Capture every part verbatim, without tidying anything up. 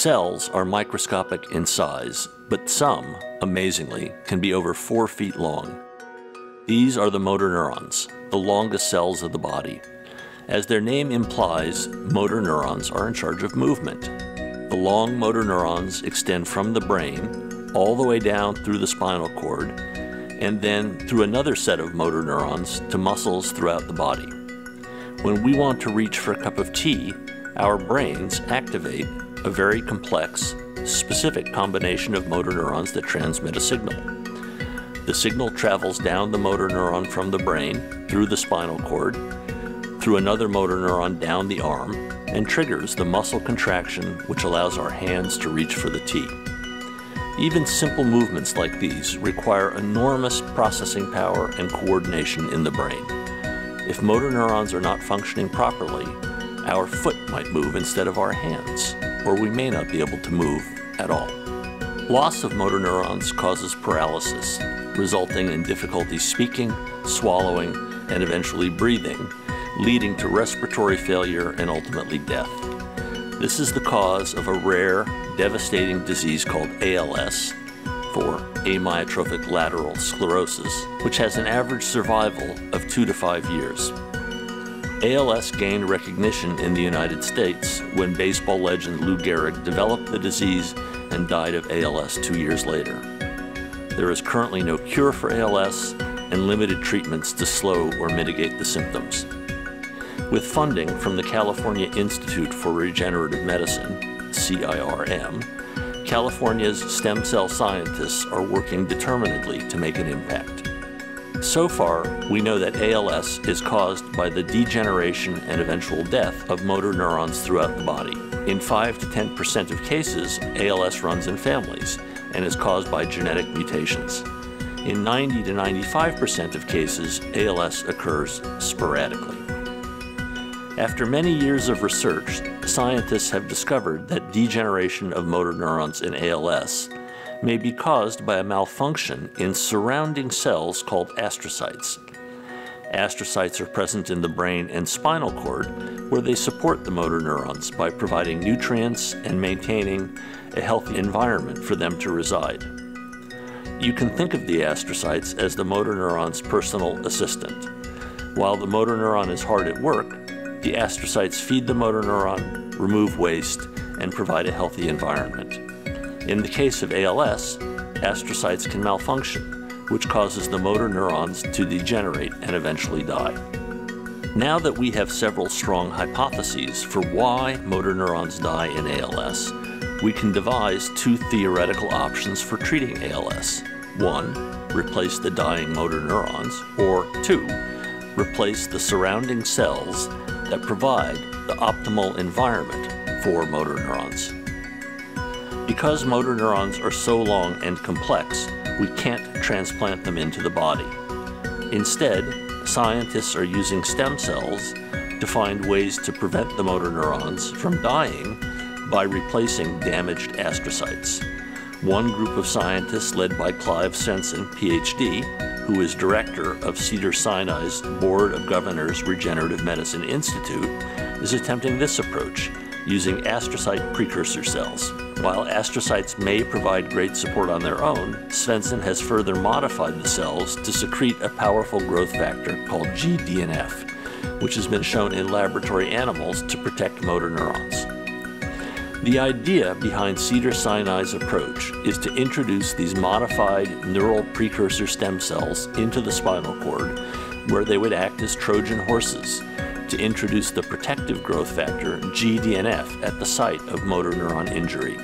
cells are microscopic in size, but some, amazingly, can be over four feet long. These are the motor neurons, the longest cells of the body. As their name implies, motor neurons are in charge of movement. The long motor neurons extend from the brain all the way down through the spinal cord and then through another set of motor neurons to muscles throughout the body. When we want to reach for a cup of tea, our brains activate a very complex, specific combination of motor neurons that transmit a signal. The signal travels down the motor neuron from the brain through the spinal cord, through another motor neuron down the arm, and triggers the muscle contraction which allows our hands to reach for the tea. Even simple movements like these require enormous processing power and coordination in the brain. If motor neurons are not functioning properly, our foot might move instead of our hands, or we may not be able to move at all. Loss of motor neurons causes paralysis, resulting in difficulty speaking, swallowing, and eventually breathing, leading to respiratory failure and ultimately death. This is the cause of a rare, devastating disease called A L S, for amyotrophic lateral sclerosis, which has an average survival of two to five years. A L S gained recognition in the United States when baseball legend Lou Gehrig developed the disease and died of A L S two years later. There is currently no cure for A L S and limited treatments to slow or mitigate the symptoms. With funding from the California Institute for Regenerative Medicine, C I R M, California's stem cell scientists are working determinedly to make an impact. So far, we know that A L S is caused by the degeneration and eventual death of motor neurons throughout the body. In five to ten percent of cases, A L S runs in families and is caused by genetic mutations. In ninety to ninety-five percent of cases, A L S occurs sporadically. After many years of research, scientists have discovered that degeneration of motor neurons in A L S may be caused by a malfunction in surrounding cells called astrocytes. Astrocytes are present in the brain and spinal cord, where they support the motor neurons by providing nutrients and maintaining a healthy environment for them to reside. You can think of the astrocytes as the motor neuron's personal assistant. While the motor neuron is hard at work, the astrocytes feed the motor neuron, remove waste, and provide a healthy environment. In the case of A L S, astrocytes can malfunction, which causes the motor neurons to degenerate and eventually die. Now that we have several strong hypotheses for why motor neurons die in A L S, we can devise two theoretical options for treating A L S. One, replace the dying motor neurons, or two, replace the surrounding cells that provide the optimal environment for motor neurons. Because motor neurons are so long and complex, we can't transplant them into the body. Instead, scientists are using stem cells to find ways to prevent the motor neurons from dying by replacing damaged astrocytes. One group of scientists led by Clive Svendsen, P H D, who is director of Cedars-Sinai's Board of Governors Regenerative Medicine Institute, is attempting this approach using astrocyte precursor cells. While astrocytes may provide great support on their own, Svendsen has further modified the cells to secrete a powerful growth factor called G D N F, which has been shown in laboratory animals to protect motor neurons. The idea behind Cedars-Sinai's approach is to introduce these modified neural precursor stem cells into the spinal cord, where they would act as Trojan horses to introduce the protective growth factor G D N F at the site of motor neuron injury.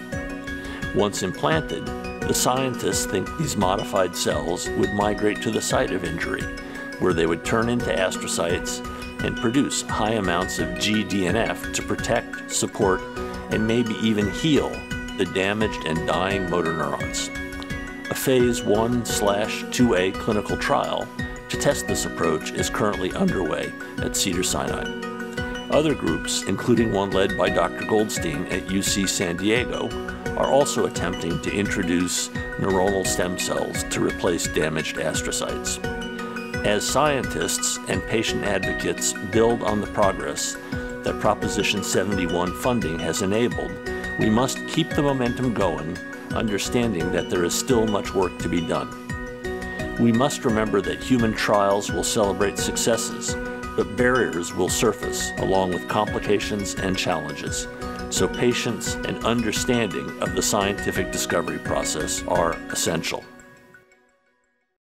Once implanted, the scientists think these modified cells would migrate to the site of injury, where they would turn into astrocytes and produce high amounts of G D N F to protect, support, and maybe even heal the damaged and dying motor neurons. A phase one slash two A clinical trial to test this approach is currently underway at Cedars-Sinai. Other groups, including one led by Doctor Goldstein at U C San Diego, are also attempting to introduce neuronal stem cells to replace damaged astrocytes. As scientists and patient advocates build on the progress that Proposition seventy-one funding has enabled, We must keep the momentum going, understanding that there is still much work to be done. We must remember that human trials will celebrate successes, but barriers will surface along with complications and challenges. So patience and understanding of the scientific discovery process are essential.